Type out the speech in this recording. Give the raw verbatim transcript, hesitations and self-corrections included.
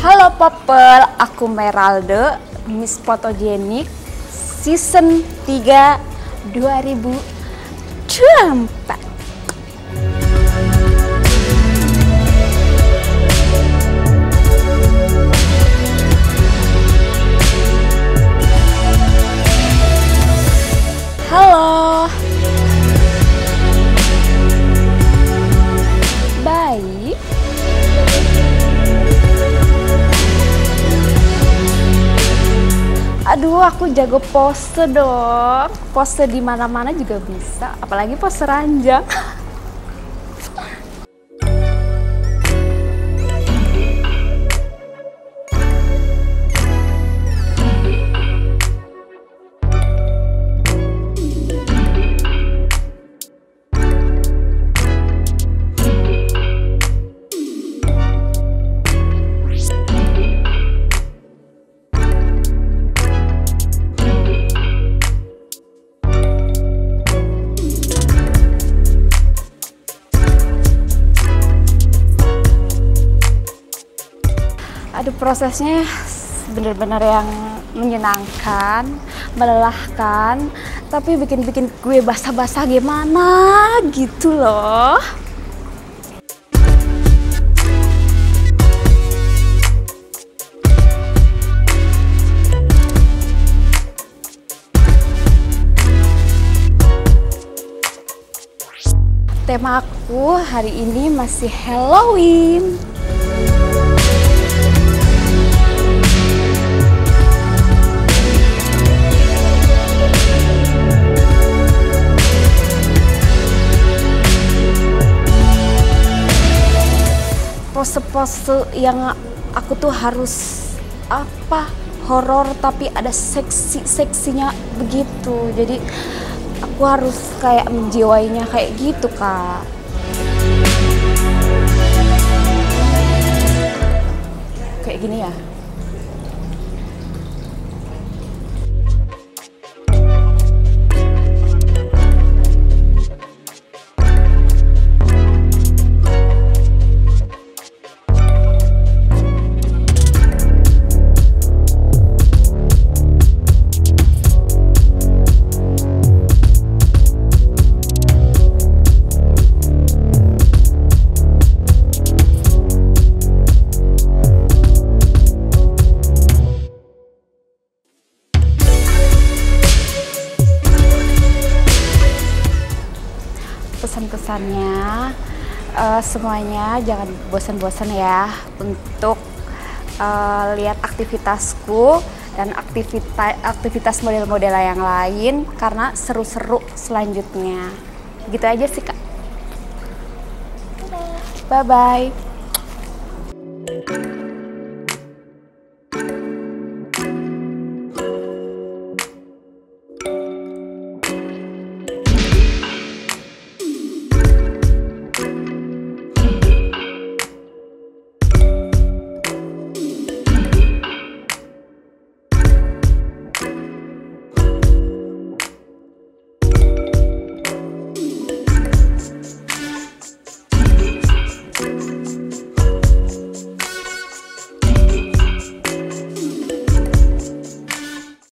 Halo Popel, aku Meyralde, Miss Photogenic Season tiga dua ribu dua puluh empat. Halo. Baik. Aduh, aku jago pose dong. Pose di mana-mana juga bisa, apalagi pose ranjang. Aduh, prosesnya bener-bener yang menyenangkan, melelahkan, tapi bikin-bikin gue basah-basah gimana gitu loh. Tema aku hari ini masih Halloween. Pose-pose yang aku tuh harus apa horor tapi ada seksi-seksinya begitu, jadi aku harus kayak menjiwainya kayak gitu, Kak. Kayak gini ya. Pesan-pesannya uh, semuanya jangan bosan-bosan ya untuk uh, lihat aktivitasku dan aktivita aktivitas model-model yang lain karena seru-seru selanjutnya. Gitu aja sih, Kak. Bye-bye.